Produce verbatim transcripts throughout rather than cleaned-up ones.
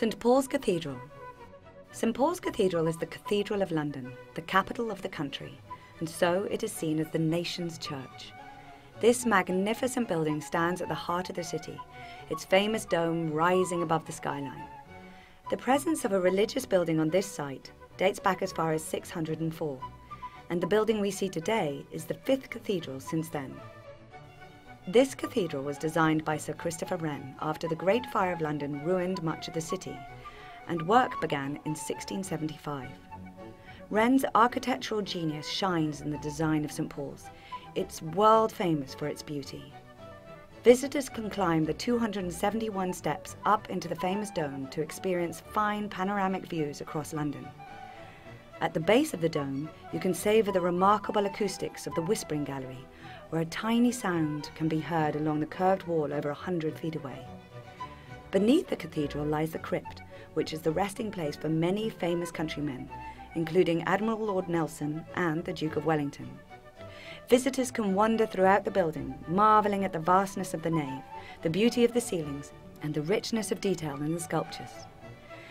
St Paul's Cathedral. St Paul's Cathedral is the Cathedral of London, the capital of the country, and so it is seen as the nation's church. This magnificent building stands at the heart of the city, its famous dome rising above the skyline. The presence of a religious building on this site dates back as far as six hundred and four, and the building we see today is the fifth cathedral since then. This cathedral was designed by Sir Christopher Wren after the Great Fire of London ruined much of the city, and work began in sixteen seventy-five. Wren's architectural genius shines in the design of St Paul's. It's world famous for its beauty. Visitors can climb the two hundred and seventy-one steps up into the famous dome to experience fine panoramic views across London. At the base of the dome, you can savour the remarkable acoustics of the Whispering Gallery, where a tiny sound can be heard along the curved wall over one hundred feet away. Beneath the cathedral lies the crypt, which is the resting place for many famous countrymen, including Admiral Lord Nelson and the Duke of Wellington. Visitors can wander throughout the building, marvelling at the vastness of the nave, the beauty of the ceilings, and the richness of detail in the sculptures.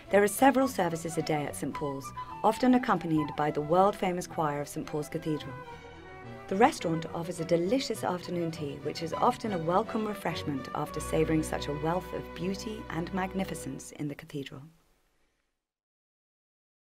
There are several services a day at St Paul's, often accompanied by the world-famous choir of St Paul's Cathedral. The restaurant offers a delicious afternoon tea, which is often a welcome refreshment after savouring such a wealth of beauty and magnificence in the cathedral.